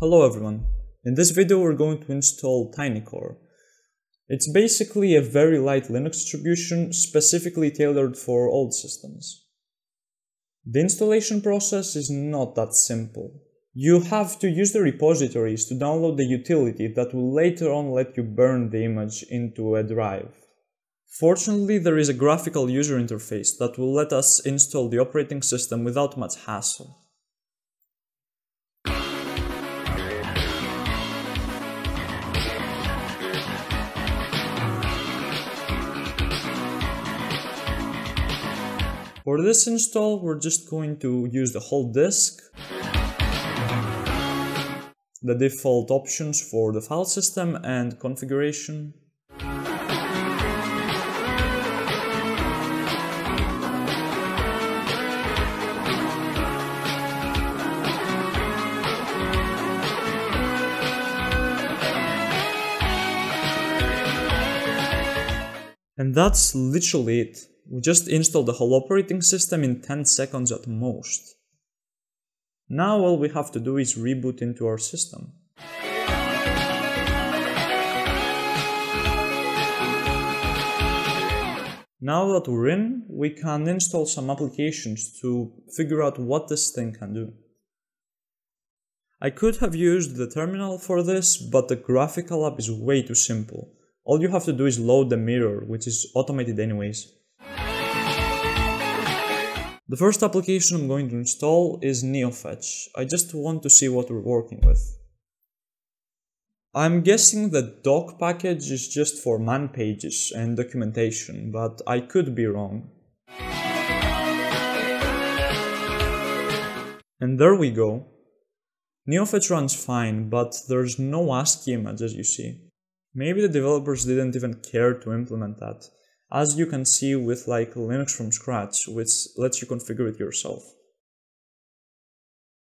Hello everyone, in this video we're going to install TinyCore. It's basically a very light Linux distribution specifically tailored for old systems. The installation process is not that simple. You have to use the repositories to download the utility that will later on let you burn the image into a drive. Fortunately, there is a graphical user interface that will let us install the operating system without much hassle. For this install, we're just going to use the whole disk, the default options for the file system and configuration. And that's literally it. We just installed the whole operating system in 10 seconds at most. Now all we have to do is reboot into our system. Now that we're in, we can install some applications to figure out what this thing can do. I could have used the terminal for this, but the graphical app is way too simple. All you have to do is load the mirror, which is automated anyways. The first application I'm going to install is NeoFetch. I just want to see what we're working with. I'm guessing the doc package is just for man pages and documentation, but I could be wrong. And there we go. NeoFetch runs fine, but there's no ASCII image as you see. Maybe the developers didn't even care to implement that. As you can see with like Linux from scratch, which lets you configure it yourself.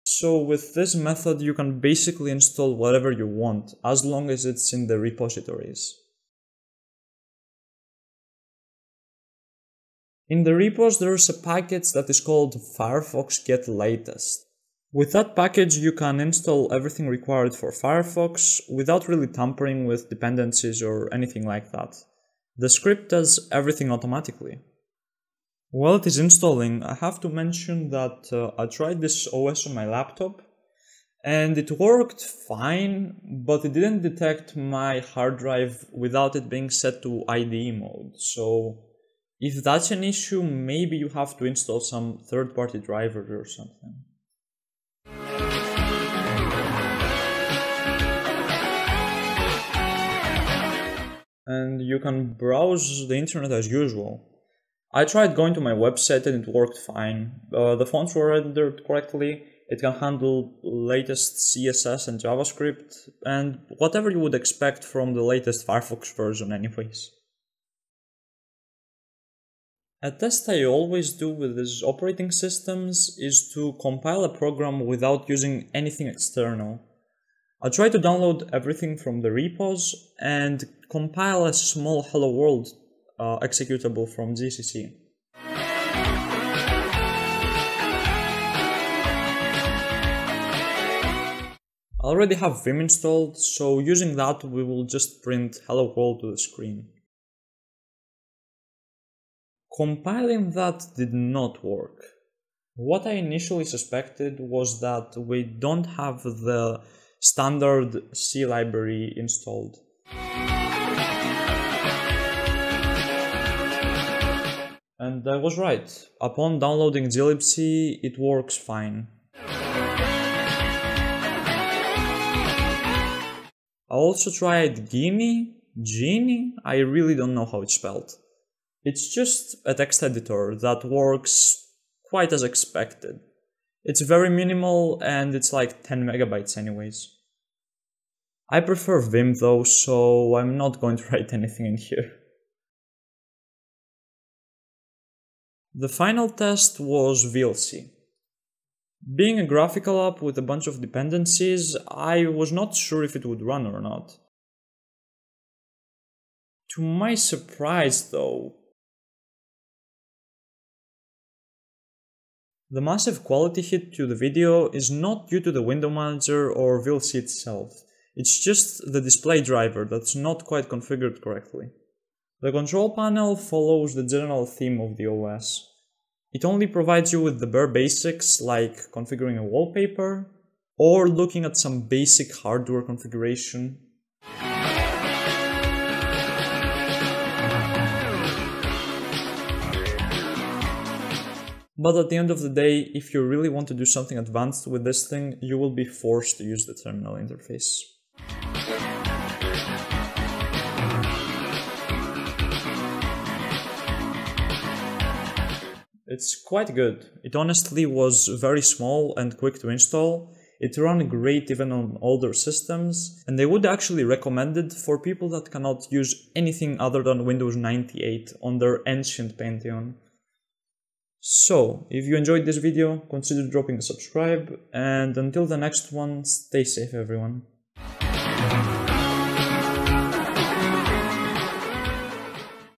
So with this method you can basically install whatever you want, as long as it's in the repositories. In the repos there's a package that is called Firefox Get Latest. With that package you can install everything required for Firefox, without really tampering with dependencies or anything like that. The script does everything automatically. While it is installing, I have to mention that I tried this OS on my laptop and it worked fine, but it didn't detect my hard drive without it being set to IDE mode. So if that's an issue, maybe you have to install some third-party drivers or something. And you can browse the internet as usual. I tried going to my website and it worked fine. The fonts were rendered correctly, it can handle latest CSS and JavaScript, and whatever you would expect from the latest Firefox version anyways. A test I always do with these operating systems is to compile a program without using anything external. I try to download everything from the repos and compile a small Hello World executable from GCC. I already have Vim installed, so using that we will just print Hello World to the screen. Compiling that did not work. What I initially suspected was that we don't have the standard C library installed. And I was right. Upon downloading glibc, it works fine. I also tried geany, I really don't know how it's spelled. It's just a text editor that works quite as expected. It's very minimal and it's like 10 megabytes anyways. I prefer Vim though, so I'm not going to write anything in here. The final test was VLC. Being a graphical app with a bunch of dependencies, I was not sure if it would run or not. To my surprise though, The massive quality hit to the video is not due to the window manager or VLC itself. It's just the display driver that's not quite configured correctly. The control panel follows the general theme of the OS. It only provides you with the bare basics like configuring a wallpaper or looking at some basic hardware configuration. But at the end of the day, if you really want to do something advanced with this thing, you will be forced to use the terminal interface. It's quite good. It honestly was very small and quick to install. It ran great even on older systems, and they would actually recommend it for people that cannot use anything other than Windows 98 on their ancient Pentium. So, if you enjoyed this video, consider dropping a subscribe, and until the next one, stay safe everyone.